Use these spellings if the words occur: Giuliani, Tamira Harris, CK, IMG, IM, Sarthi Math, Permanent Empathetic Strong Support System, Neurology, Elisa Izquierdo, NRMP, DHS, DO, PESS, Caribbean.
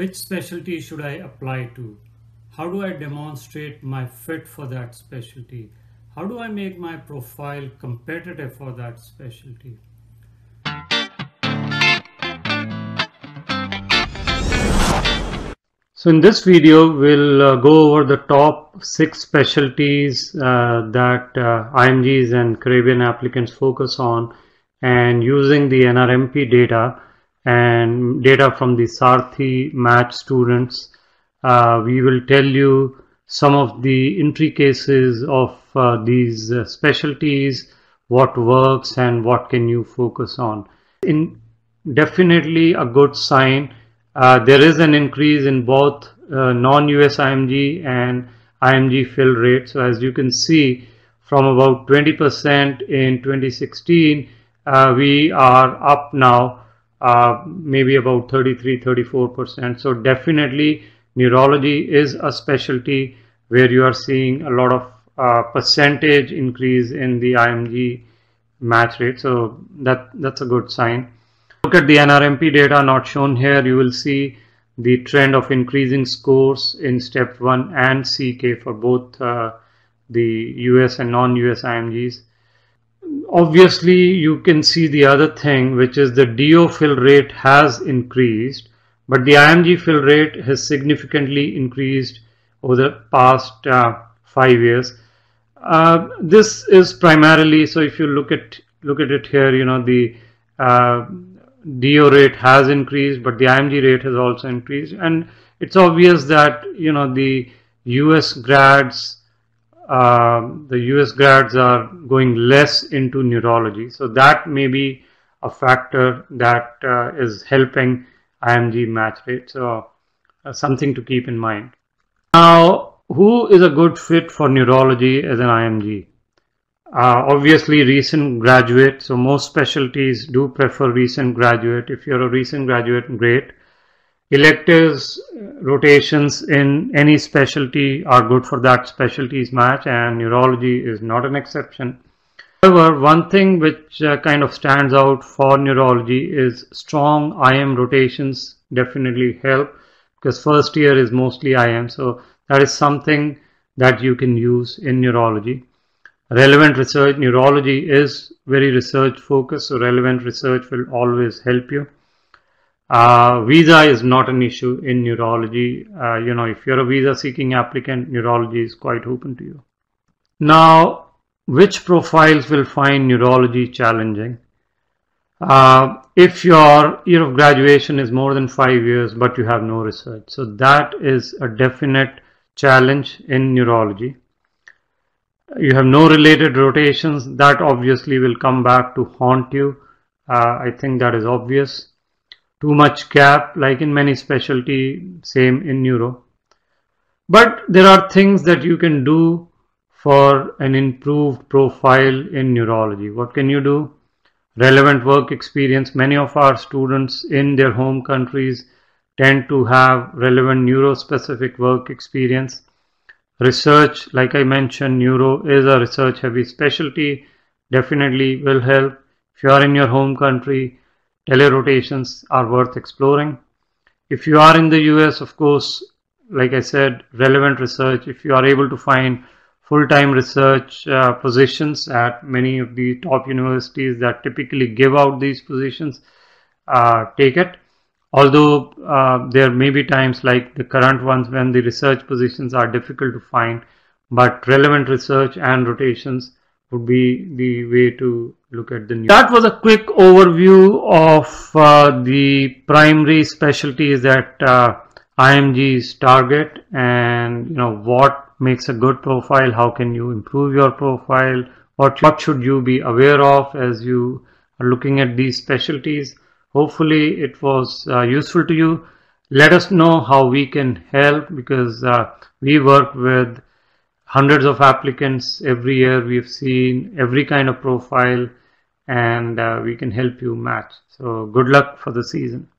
Which specialty should I apply to? How do I demonstrate my fit for that specialty? How do I make my profile competitive for that specialty? So in this video, we'll go over the top 6 specialties that IMGs and Caribbean applicants focus on, and using the NRMP data and data from the Sarthi Math students, we will tell you some of the entry cases of these specialties, what works and what can you focus on. Definitely a good sign. There is an increase in both non-US IMG and IMG fill rate. So as you can see, from about 20% in 2016, we are up now maybe about 33-34%. So definitely neurology is a specialty where you are seeing a lot of percentage increase in the IMG match rate. So that's a good sign. Look at the NRMP data not shown here. You will see the trend of increasing scores in step 1 and CK for both the US and non-US IMGs. Obviously, you can see the other thing, which is the DO fill rate has increased, but the IMG fill rate has significantly increased over the past 5 years. This is primarily, so if you look at it here, you know, the DO rate has increased, but the IMG rate has also increased, and it's obvious that, you know, the US grads are going less into neurology, so that may be a factor that is helping IMG match rate. So something to keep in mind. Now, who is a good fit for neurology as an IMG? Obviously, recent graduate. So most specialties do prefer recent graduate. If you're a recent graduate, great. Electives, rotations in any specialty are good for that specialty's match, and neurology is not an exception. However, one thing which kind of stands out for neurology is strong IM rotations definitely help, because first year is mostly IM. So that is something that you can use in neurology. Relevant research. Neurology is very research focused, so relevant research will always help you. Visa is not an issue in neurology. You know, if you're a visa seeking applicant, neurology is quite open to you. Now, which profiles will find neurology challenging? If your year of graduation is more than 5 years, but you have no research. So that is a definite challenge in neurology. You have no related rotations, that obviously will come back to haunt you. I think that is obvious. Too much gap, like in many specialty, same in neuro. But there are things that you can do for an improved profile in neurology. What can you do? Relevant work experience. Many of our students in their home countries tend to have relevant neuro-specific work experience. Research, like I mentioned, neuro is a research heavy specialty, definitely will help. If you are in your home country, telerotations are worth exploring. If you are in the US, of course, like I said, relevant research. If you are able to find full-time research positions at many of the top universities that typically give out these positions, take it. Although there may be times like the current ones when the research positions are difficult to find, but relevant research and rotations would be the way to look at the news. That was a quick overview of the primary specialties that IMGs target, and you know, what makes a good profile, how can you improve your profile, what should you be aware of as you are looking at these specialties. Hopefully it was useful to you. Let us know how we can help, because we work with hundreds of applicants every year. We've seen every kind of profile, and we can help you match. So good luck for the season.